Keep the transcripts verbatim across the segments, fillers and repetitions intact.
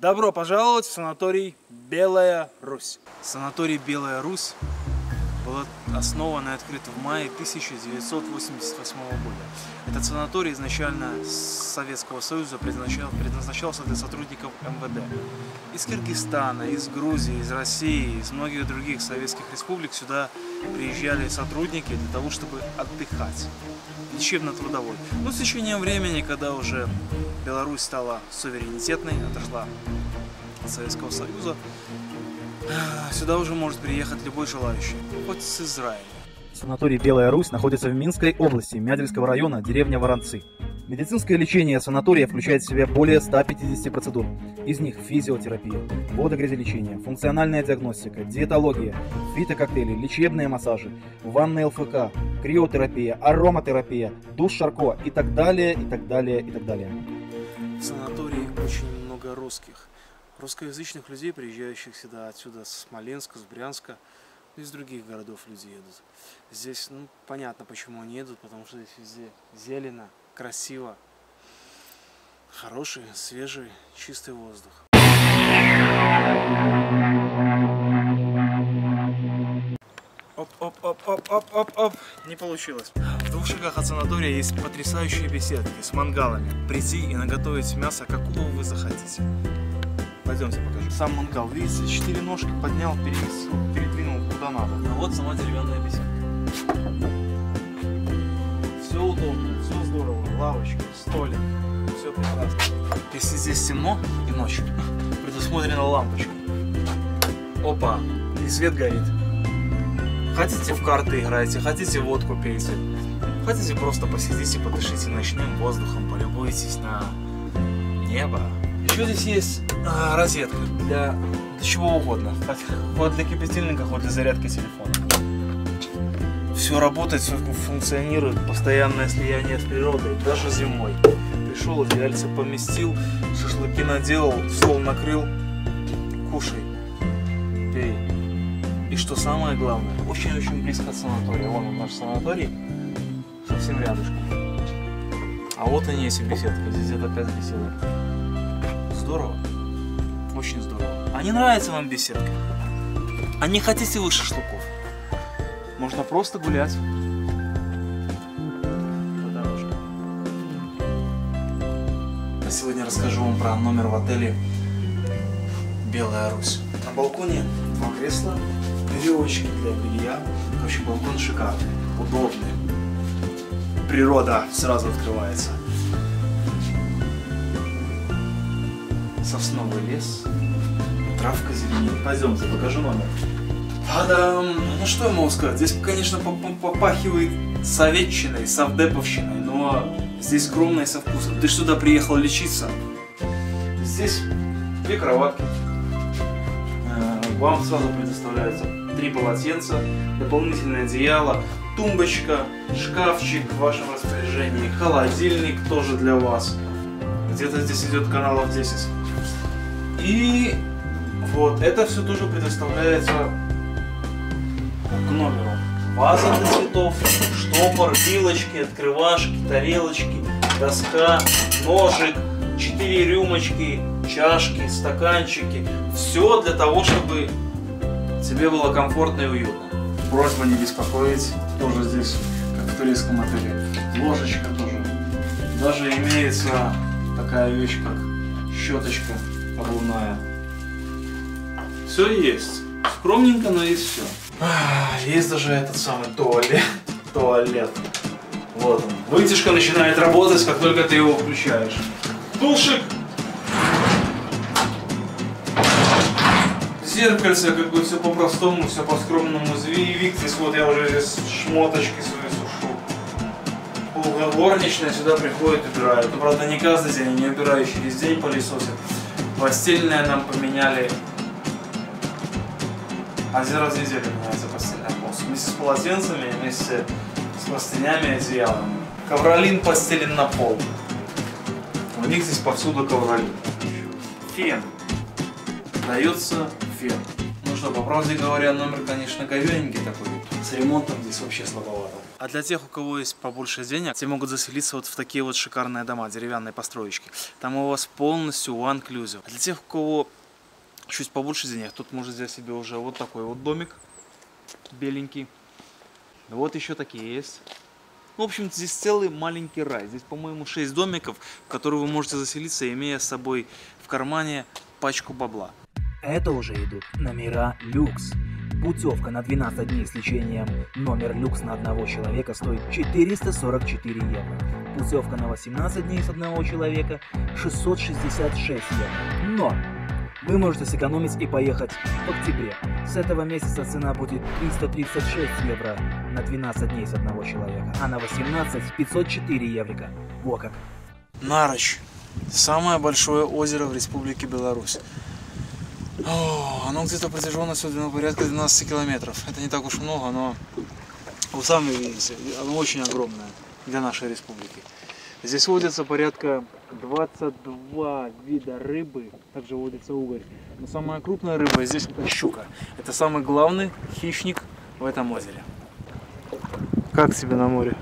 Добро пожаловать в санаторий Белая Русь. Санаторий Белая Русь был основан и открыт в мае тысяча девятьсот восемьдесят восьмого года. Этот санаторий изначально с Советского Союза предназначался для сотрудников МВД. Из Киргизстана, из Грузии, из России, из многих других советских республик сюда приезжали сотрудники для того, чтобы отдыхать. Лечебно-трудовой. Но с течением времени, когда уже Беларусь стала суверенитетной, отошла от Советского Союза, сюда уже может приехать любой желающий, хоть с Израиля. Санаторий Белая Русь находится в Минской области, Мядельского района, деревня Воронцы. Медицинское лечение санатория включает в себя более ста пятидесяти процедур. Из них физиотерапия, водогрязелечение, функциональная диагностика, диетология, фитококтейли, лечебные массажи, ванны ЛФК, криотерапия, ароматерапия, душ Шарко и так далее, и так далее, и так далее. В санатории очень много русских, русскоязычных людей, приезжающих сюда отсюда, с Смоленска, с Брянска, из других городов люди едут. Здесь, ну, понятно, почему они едут, потому что здесь везде зелено, красиво, хороший, свежий, чистый воздух. Оп-оп-оп-оп-оп-оп-оп, не получилось. В двух шагах от санатория есть потрясающие беседки с мангалами. Прийти и наготовить мясо, какого вы захотите. Пойдемте покажу. Сам мангал, видите, четыре ножки поднял, перевесил, передвинул куда надо. А вот сама деревянная беседка. Все удобно, все здорово. Лавочка, столик, все прекрасно. Если здесь темно и ночь, предусмотрена лампочка. Опа, и свет горит. Хотите, в карты играйте, хотите, водку пейте, хотите, просто посидите, подышите ночным воздухом, полюбуйтесь на небо. Еще здесь есть а, розетка для, для чего угодно, вот для кипятильника, вот для зарядки телефона. Все работает, все функционирует, постоянное слияние с природой, даже зимой. Пришел, одеяльце поместил, шашлыки наделал, стол накрыл, кушай, пей. И что самое главное, очень-очень близко от санатория. Вон он, наш санаторий, совсем рядышком. А вот они, эти беседки, здесь где-то пять беседок. Здорово, очень здорово. А не нравится вам беседка? А не хотите вы шашлыков? Можно просто гулять по дорожке. А сегодня расскажу вам про номер в отеле Белая Русь. На балконе два кресла, веревочки для белья. Вообще балкон шикарный, удобный. Природа сразу открывается. Сосновый лес, травка зеленеет. Пойдемте, покажу номер. Та-дам! Ну что я могу сказать, здесь, конечно, попахивает советчиной, совдеповщиной, но здесь скромно и со вкусом. Ты ж сюда приехал лечиться. Здесь две кроватки. Вам сразу предоставляются три полотенца, дополнительное одеяло, тумбочка, шкафчик в вашем распоряжении, холодильник тоже для вас. Где-то здесь идет каналов десять. И вот это все тоже предоставляется к номеру. Ваза для цветов, штопор, вилочки, открывашки, тарелочки, доска, ножик, четыре рюмочки, чашки, стаканчики. Все для того, чтобы тебе было комфортно и уютно. Просьба не беспокоить, тоже здесь, как в турецком отеле. Ложечка тоже. Даже имеется такая вещь, как щеточка обувная. Все есть. Скромненько, но есть все. Есть даже этот самый туалет. Туалет. Вот он. Вытяжка начинает работать, как только ты его включаешь. Тушик. Зеркальце, как бы все по-простому, все по-скромному. Зверевик здесь, вот я уже здесь шмоточки свои сушу. Полугорничная сюда приходит, убирает. Но, правда, не каждый день, не убираю, через день пылесосит. Постельное нам поменяли. Один раз в неделю меняется постельная полоса. Вместе с полотенцами, вместе с простынями и одеялами. Ковролин постелен на пол. У них здесь повсюду ковролин. Фен. Дается фен. Ну что, по правде говоря, номер, конечно, говененький такой. С ремонтом здесь вообще слабовато. А для тех, у кого есть побольше денег, те могут заселиться вот в такие вот шикарные дома, деревянные построечки. Там у вас полностью уан инклюзив. А для тех, у кого чуть побольше денег, тут можно взять себе уже вот такой вот домик беленький. Вот еще такие есть. В общем, здесь целый маленький рай. Здесь, по-моему, шесть домиков, в которые вы можете заселиться, имея с собой в кармане пачку бабла. Это уже идут номера люкс. Путевка на двенадцать дней с лечением. Номер люкс на одного человека стоит четыреста сорок четыре евро. Путевка на восемнадцать дней с одного человека шестьсот шестьдесят шесть евро. Но вы можете сэкономить и поехать в октябре. С этого месяца цена будет триста тридцать шесть евро на двенадцать дней с одного человека, а на восемнадцать пятьсот четыре еврика. Во как! Нарочь. Самое большое озеро в Республике Беларусь. О, оно где-то протяженностью порядка двенадцати километров. Это не так уж много, но вы сами видите, оно очень огромное для нашей республики. Здесь водится порядка двадцати двух вида рыбы, также водится угорь. Но самая крупная рыба здесь это щука. Это самый главный хищник в этом озере. Как тебе на море?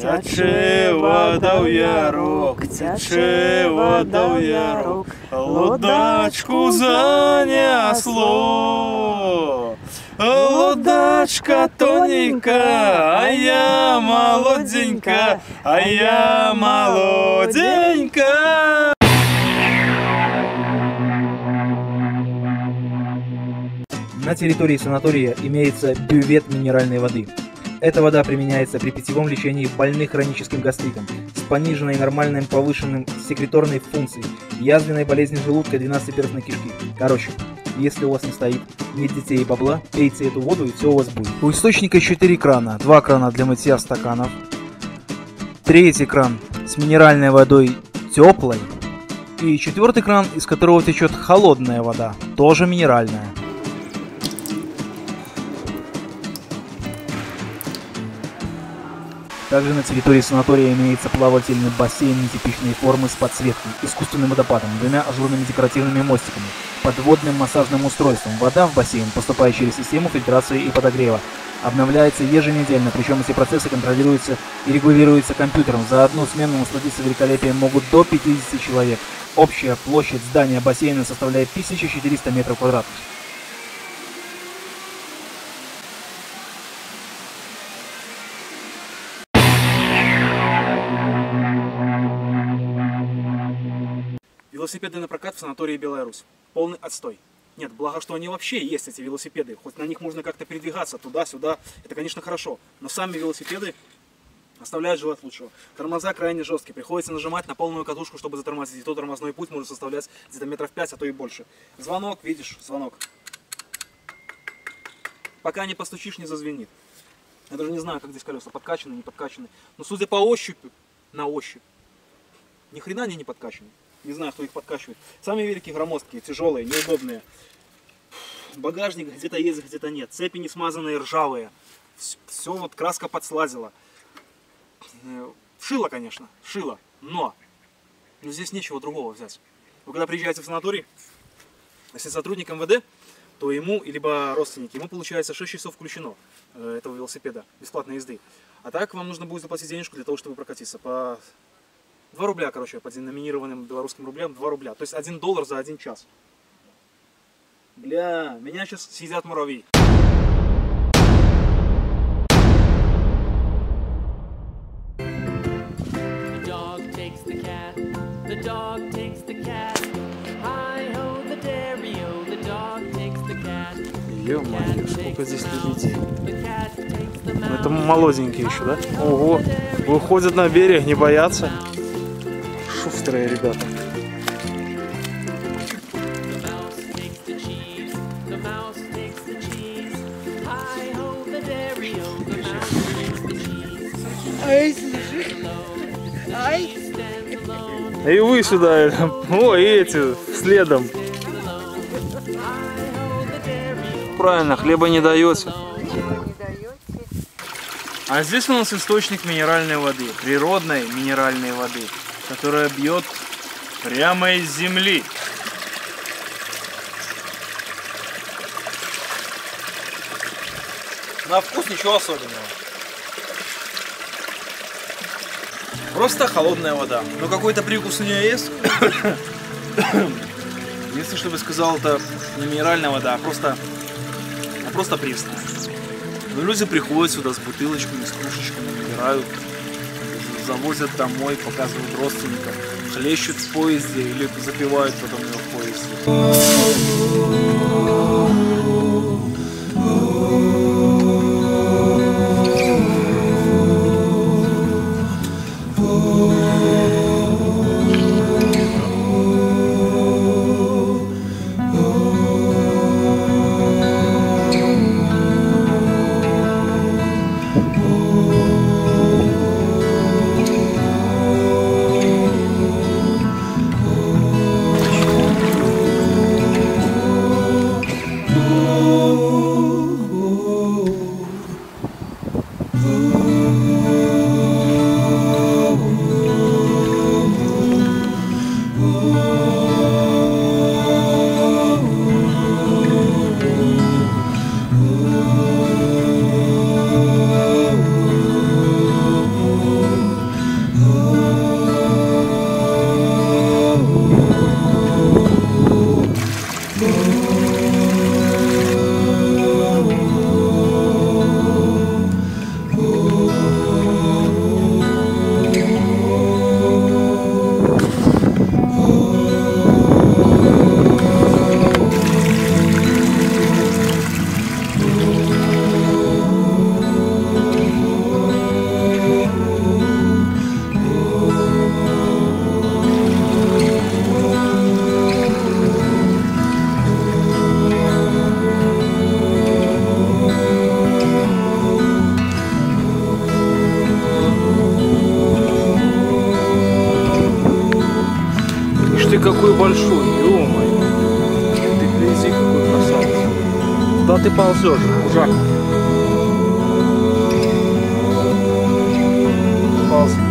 Тяче вода в ярок, тяче вода в ярок, лодачку занесло. Лодачка тоненькая, а я молоденькая, а я молоденькая. На территории санатория имеется бювет минеральной воды. Эта вода применяется при питьевом лечении больных хроническим гастритом с пониженной нормальным повышенным секреторной функцией, язвенной болезнью желудка, двенадцатиперстной кишки. Короче, если у вас не стоит нет детей и бабла, пейте эту воду и все у вас будет. У источника четыре крана. Два крана для мытья стаканов. Третий кран с минеральной водой теплой. И четвертый кран, из которого течет холодная вода, тоже минеральная. Также на территории санатория имеется плавательный бассейн нетипичной формы с подсветкой, искусственным водопадом, двумя ажурными декоративными мостиками, подводным массажным устройством. Вода в бассейн, поступая через систему фильтрации и подогрева, обновляется еженедельно, причем эти процессы контролируются и регулируются компьютером. За одну смену насладиться великолепием могут до пятидесяти человек. Общая площадь здания бассейна составляет тысячу четыреста метров квадратных. Велосипеды на прокат в санатории Белая Русь. Полный отстой. Нет, благо, что они вообще есть, эти велосипеды. Хоть на них можно как-то передвигаться туда-сюда. Это, конечно, хорошо. Но сами велосипеды оставляют желать лучшего. Тормоза крайне жесткие. Приходится нажимать на полную катушку, чтобы затормозить. И то тормозной путь может составлять где-то метров пять, а то и больше. Звонок, видишь, звонок. Пока не постучишь, не зазвенит. Я даже не знаю, как здесь колеса. Подкачаны, не подкачаны. Но судя по ощупью, на ощупь, ни хрена они не подкачаны. Не знаю, кто их подкачивает. Сами велики громоздкие, тяжелые, неудобные. Багажник где-то есть, где-то нет. Цепи не смазанные, ржавые. Все вот краска подслазила. Шило, конечно, шило. Но, но здесь нечего другого взять. Вы когда приезжаете в санаторий, если сотрудник эм вэ дэ, то ему, либо родственники, ему получается шесть часов включено этого велосипеда, бесплатной езды. А так вам нужно будет заплатить денежку для того, чтобы прокатиться по... два рубля, короче, по деноминированным белорусским рублям, два рубля. То есть один доллар за один час. Бля, меня сейчас съедят муравьи. Е-мое, сколько здесь людей. Это молоденькие еще, да? Ого, выходят на берег, не боятся. Шустрые ребята. Ай, ай. И вы сюда. О, и эти, следом. правильно, хлеба не дается. А здесь у нас источник минеральной воды, природной минеральной воды, которая бьет прямо из земли. На вкус ничего особенного. Просто холодная вода. Но какой-то привкус у нее есть. Если что бы сказал, это не минеральная вода, а просто, а просто пресная. Но люди приходят сюда с бутылочками, с кружечками, набирают, завозят домой, показывают родственникам, хлещут в поезде или запивают потом ее в поезде. Какой большой, ё-моё. Ты гляди, какой красавец. Куда ты ползешь, мужак? Полз.